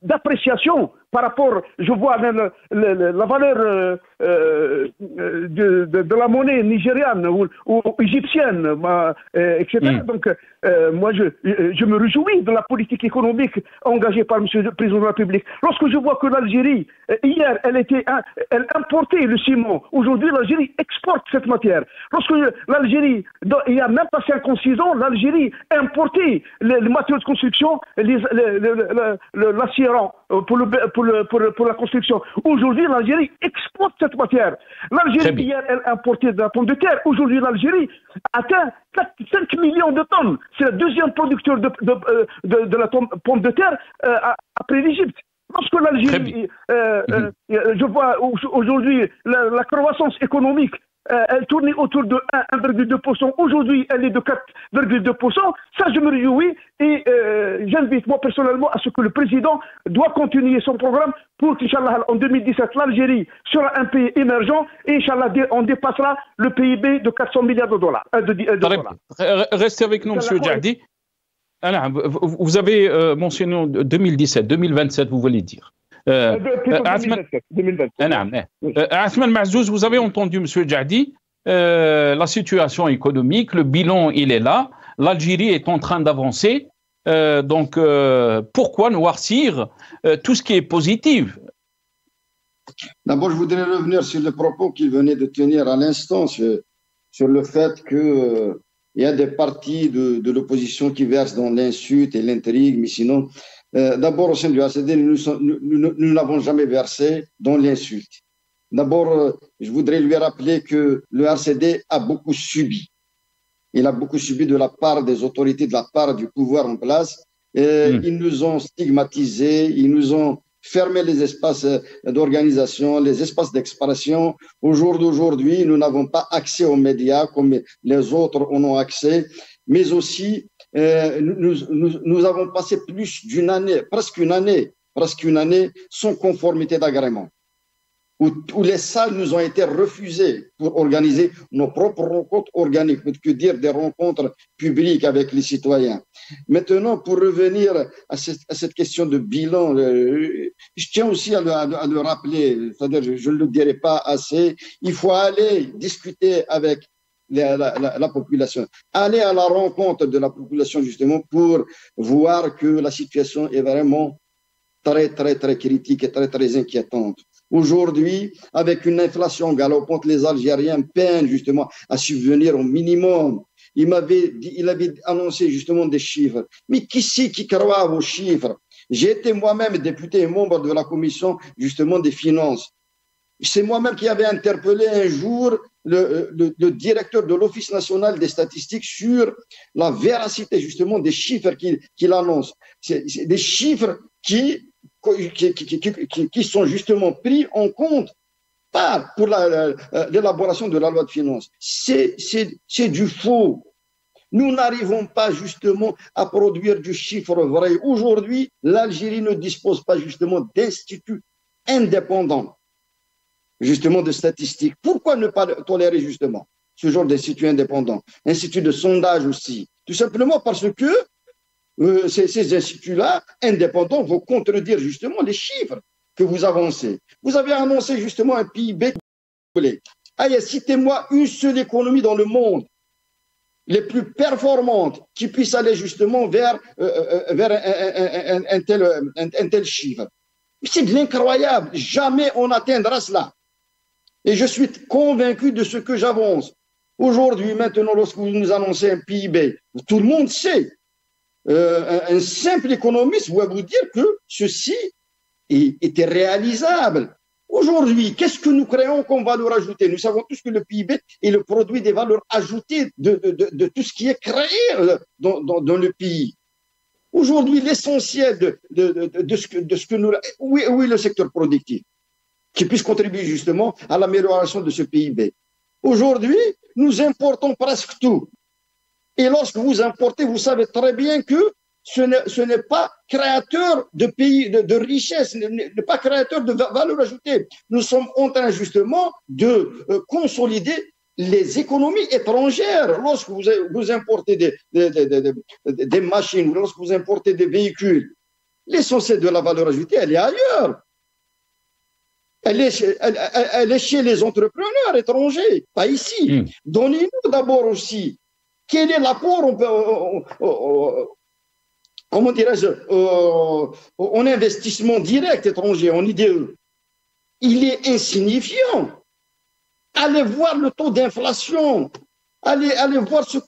d'appréciation par rapport, je vois même la valeur de la monnaie nigériane ou égyptienne, etc. Donc, moi, je me réjouis de la politique économique engagée par M. le Président de la République. Lorsque je vois que l'Algérie, hier, elle importait le ciment. Aujourd'hui, l'Algérie exporte cette matière. Lorsque l'Algérie, il n'y a même pas 56 ans, l'Algérie importait les matériaux de construction, l'acier rond pour la construction. Aujourd'hui, l'Algérie exporte cette matière. L'Algérie, hier, elle importait de la pomme de terre. Aujourd'hui, l'Algérie atteint 5 millions de tonnes. C'est le deuxième producteur de la pomme de terre après l'Égypte. Lorsque l'Algérie, je vois aujourd'hui la croissance économique, elle tournait autour de 1,2%. Aujourd'hui, elle est de 4,2%. Ça, je me réjouis et j'invite moi personnellement à ce que le président doit continuer son programme pour qu'Inch'Allah, en 2017, l'Algérie sera un pays émergent et Inch'Allah, on dépassera le PIB de 400 milliards de dollars. Restez avec nous, M. Jaadi. Alors, vous avez mentionné 2017, 2027, vous voulez dire. Athmane Mazouz, vous avez entendu M. Jaadi, la situation économique, le bilan il est là, l'Algérie est en train d'avancer, donc pourquoi noircir tout ce qui est positif? D'abord je voudrais revenir sur le propos qu'il venait de tenir à l'instant sur le fait que il y a des partis de l'opposition qui versent dans l'insulte et l'intrigue, mais sinon d'abord, au sein du RCD, nous n'avons jamais versé dans l'insulte. D'abord, je voudrais lui rappeler que le RCD a beaucoup subi. Il a beaucoup subi de la part des autorités, de la part du pouvoir en place. Ils nous ont stigmatisés, ils nous ont fermé les espaces d'organisation, les espaces d'expression. Au jour d'aujourd'hui, nous n'avons pas accès aux médias comme les autres en ont accès, mais aussi... nous avons passé plus d'une année, presque une année, sans conformité d'agrément, où les salles nous ont été refusées pour organiser nos propres rencontres organiques, que dire des rencontres publiques avec les citoyens. Maintenant, pour revenir à cette question de bilan, je tiens aussi à le rappeler, c'est-à-dire je ne le dirai pas assez, il faut aller discuter avec la population. Aller à la rencontre de la population justement pour voir que la situation est vraiment très très très critique et très très inquiétante. Aujourd'hui, avec une inflation galopante, les Algériens peinent justement à subvenir au minimum. Il avait annoncé justement des chiffres. Mais qui c'est qui croit aux chiffres? J'ai été moi-même député et membre de la commission justement des finances. C'est moi-même qui avait interpellé un jour le directeur de l'Office national des statistiques sur la véracité justement des chiffres qu'il annonce. C'est des chiffres qui sont justement pris en compte par pour l'élaboration de la loi de finances. C'est du faux. Nous n'arrivons pas justement à produire du chiffre vrai. Aujourd'hui, l'Algérie ne dispose pas justement d'instituts indépendants, justement de statistiques. Pourquoi ne pas tolérer justement ce genre d'instituts indépendants, instituts de sondage aussi? Tout simplement parce que ces instituts-là, indépendants, vont contredire justement les chiffres que vous avancez. Vous avez annoncé justement un PIB. Citez-moi une seule économie dans le monde les plus performantes qui puisse aller justement vers un tel chiffre. C'est de l'incroyable. Jamais on n'atteindra cela. Et je suis convaincu de ce que j'avance. Aujourd'hui, maintenant, lorsque vous nous annoncez un PIB, tout le monde sait. Un simple économiste va vous dire que ceci était réalisable. Aujourd'hui, qu'est-ce que nous créons comme valeur ajoutée? Nous savons tous que le PIB est le produit des valeurs ajoutées de tout ce qui est créé dans le pays. Aujourd'hui, l'essentiel de ce que nous... Où est le secteur productif qui puisse contribuer justement à l'amélioration de ce PIB? Aujourd'hui, nous importons presque tout. Et lorsque vous importez, vous savez très bien que ce n'est pas créateur de pays, de richesse, n'est pas créateur de valeur ajoutée. Nous sommes en train justement de consolider les économies étrangères. Lorsque vous importez des machines, lorsque vous importez des véhicules, l'essentiel de la valeur ajoutée, elle est ailleurs. elle est chez les entrepreneurs étrangers, pas ici. Donnez-nous d'abord aussi quel est l'apport en investissement direct étranger, en IDE. Il est insignifiant. Allez voir le taux d'inflation. Allez voir ce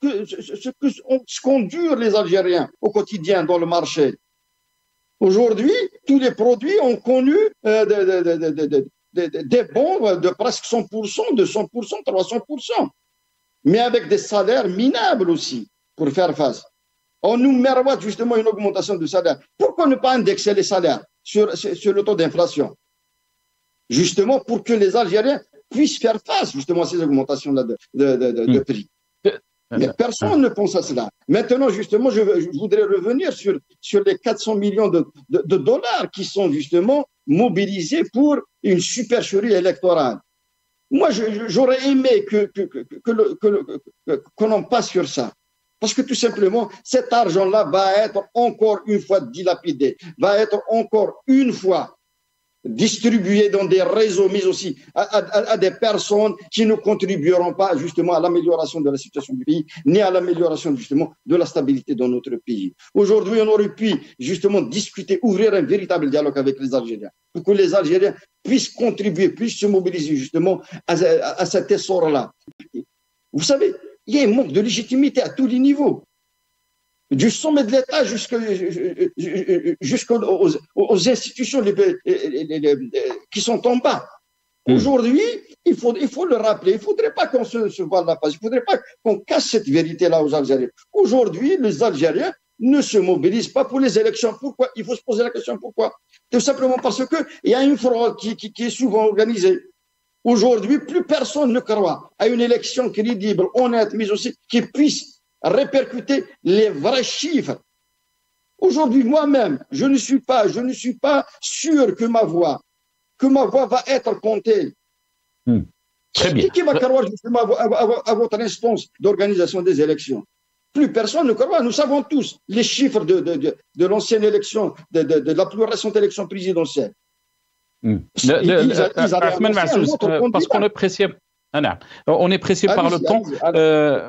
qu'endurent les Algériens au quotidien dans le marché. Aujourd'hui, tous les produits ont connu des bons de presque 100%, 200%, 300%. Mais avec des salaires minables aussi, pour faire face. On nous merveille justement une augmentation du salaire. Pourquoi ne pas indexer les salaires sur le taux d'inflation? Justement pour que les Algériens puissent faire face justement à ces augmentations de prix. Mais personne ne pense à cela. Maintenant, justement, je voudrais revenir sur les 400 millions de dollars qui sont justement mobilisés pour une supercherie électorale. Moi, j'aurais aimé qu'on en passe sur ça. Parce que tout simplement, cet argent-là va être encore une fois dilapidé, va être encore une fois distribué dans des réseaux, mais aussi à des personnes qui ne contribueront pas justement à l'amélioration de la situation du pays, ni à l'amélioration justement de la stabilité dans notre pays. Aujourd'hui, on aurait pu justement discuter, ouvrir un véritable dialogue avec les Algériens, pour que les Algériens puissent contribuer, puissent se mobiliser justement à cet essor-là. Vous savez, il y a un manque de légitimité à tous les niveaux, du sommet de l'État jusqu'aux institutions qui sont en bas. Aujourd'hui, il faut le rappeler, il ne faudrait pas qu'on se voile la face, il ne faudrait pas qu'on casse cette vérité-là aux Algériens. Aujourd'hui, les Algériens ne se mobilisent pas pour les élections. Pourquoi? Il faut se poser la question pourquoi. Tout simplement parce qu'il y a une fraude qui est souvent organisée. Aujourd'hui, plus personne ne croit à une élection crédible, honnête, mais aussi qui puisse répercuter les vrais chiffres. Aujourd'hui, moi-même, je ne suis pas sûr que ma voix va être comptée. Très bien. Qui va croire justement à votre instance d'organisation des élections? Plus personne ne croit. Nous savons tous les chiffres de l'ancienne élection, de la plus récente élection présidentielle. Athmane Mazouz, parce qu'on est pressé, on est pressé par le temps.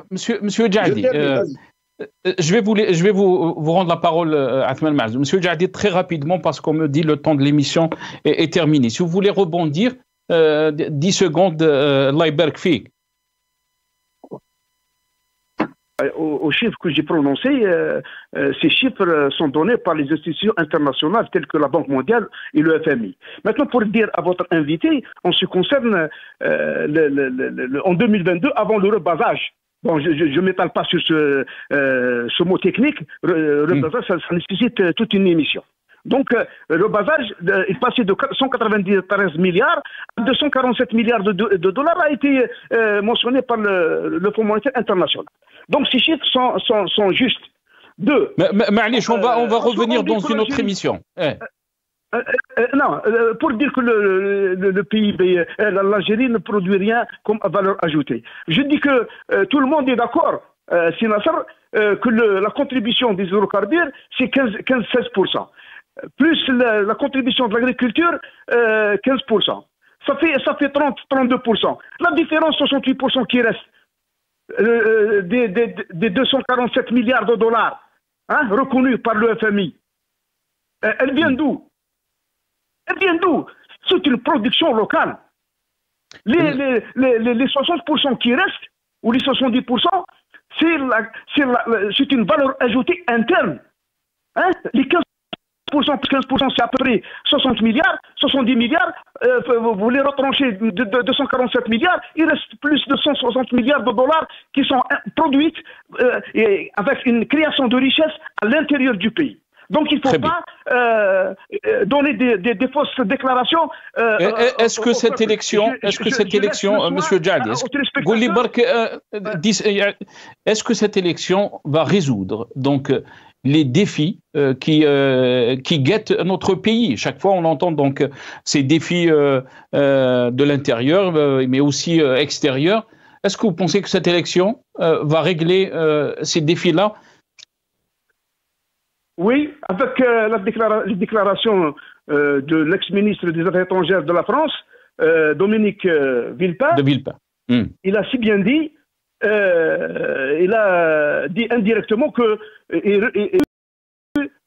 Monsieur Jaadi, je vais vous rendre la parole, Athmane Mazouz. Monsieur Jaadi, très rapidement, parce qu'on me dit le temps de l'émission est terminé. Si vous voulez rebondir, 10 secondes, Laïberg Fik. Aux chiffres que j'ai prononcés, ces chiffres sont donnés par les institutions internationales telles que la Banque mondiale et le FMI. Maintenant, pour dire à votre invité, en ce qui concerne en 2022, avant le rebasage, bon, je ne m'étale pas sur ce mot technique, rebasage, ça nécessite toute une émission. Donc, le basage, il passait de 193 milliards à 247 milliards de dollars, a été mentionné par le Fonds monétaire international. Donc, ces chiffres sont justes. Deux. Maalish, on va revenir dans une autre émission. Non, pour dire que le PIB, l'Algérie ne produit rien comme valeur ajoutée. Je dis que tout le monde est d'accord, Sinassar, que la contribution des hydrocarbures, c'est 15-16%. Plus la contribution de l'agriculture, 15%. Ça fait 30-32%. La différence, 68% qui reste des 247 milliards de dollars reconnus par le FMI. Elle vient d'où? Elle vient d'où? C'est une production locale. Les 60% qui restent, ou les 70%, c'est une valeur ajoutée interne. Les 15%, c'est à peu près 60 milliards, 70 milliards, vous les retranchez de 247 milliards, il reste plus de 160 milliards de dollars qui sont produites et avec une création de richesse à l'intérieur du pays. Donc il ne faut pas donner des fausses déclarations. Est-ce que cette élection, Monsieur Jaadi, est-ce que cette élection va résoudre donc les défis qui guettent notre pays? Chaque fois, on entend donc ces défis de l'intérieur, mais aussi extérieurs. Est-ce que vous pensez que cette élection va régler ces défis-là? Oui, avec les déclarations de l'ex-ministre des Affaires étrangères de la France, Dominique de Villepin. Mm. Il a si bien dit, il a dit indirectement que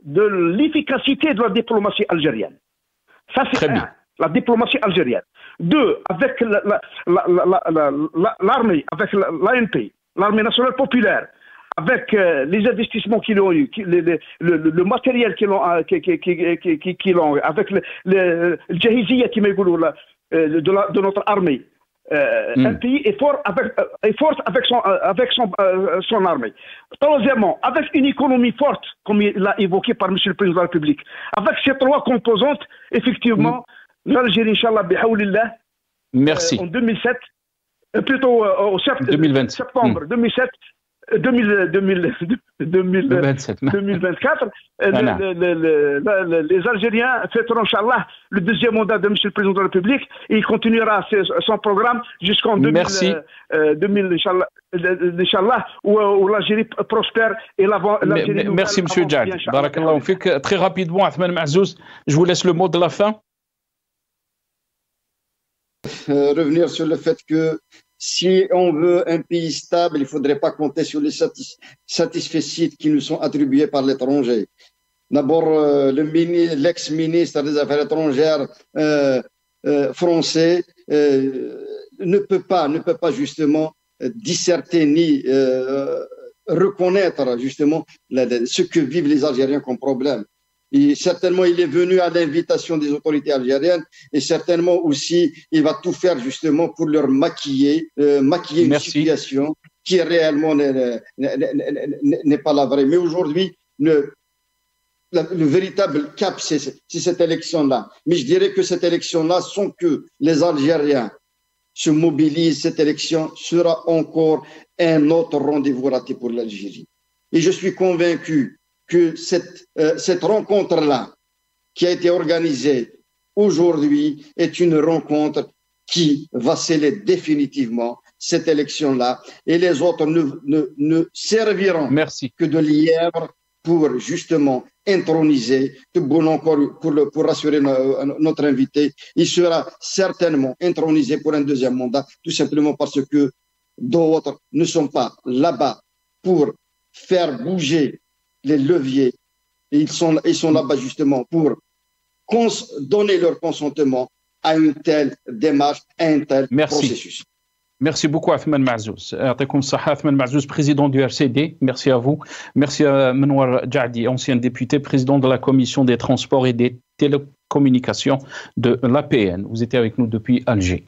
de l'efficacité de la diplomatie algérienne. Ça, c'est la diplomatie algérienne. Deux, avec l'armée, avec l'ANP, l'armée nationale populaire, avec les investissements qu'ils ont eu, le matériel qu'ils ont, avec le jihadisme qui m'a dit de notre armée. Un pays est fort avec son armée. Troisièmement, avec une économie forte, comme il l'a évoqué par M. le Président de la République. Avec ces trois composantes, effectivement, l'Algérie, Inch'Allah, bihaoulillah, en 2007, plutôt au septembre 2007, 2024, les Algériens fêteront, Inch'Allah, le deuxième mandat de M. le Président de la République et il continuera son programme jusqu'en 2000, Inch'Allah, où l'Algérie prospère et l'Algérie. Merci, M. Jaadi. Barakallahu fik. Très rapidement, Athmane Mazouz, je vous laisse le mot de la fin. Revenir sur le fait que si on veut un pays stable, il ne faudrait pas compter sur les satisfaits qui nous sont attribués par l'étranger. D'abord, l'ex-ministre des Affaires étrangères français ne peut pas justement disserter ni reconnaître justement ce que vivent les Algériens comme problème. Et certainement, il est venu à l'invitation des autorités algériennes et certainement aussi, il va tout faire justement pour leur maquiller une situation qui réellement n'est pas la vraie. Mais aujourd'hui, le véritable cap, c'est cette élection-là. Mais je dirais que cette élection-là, sans que les Algériens se mobilisent, cette élection sera encore un autre rendez-vous raté pour l'Algérie. Et je suis convaincu que cette rencontre-là qui a été organisée aujourd'hui est une rencontre qui va sceller définitivement cette élection-là et les autres ne serviront que de lièvre pour justement introniser Tebboune. Encore pour rassurer notre invité, il sera certainement intronisé pour un deuxième mandat, tout simplement parce que d'autres ne sont pas là-bas pour faire bouger les leviers, et ils sont là-bas justement pour donner leur consentement à une telle démarche, à un tel processus. Merci beaucoup, Athmane Mazouz. Athmane Mazouz, président du RCD, merci à vous. Merci à Mnouar Jaadi, ancien député, président de la Commission des transports et des télécommunications de l'APN. Vous étiez avec nous depuis Alger.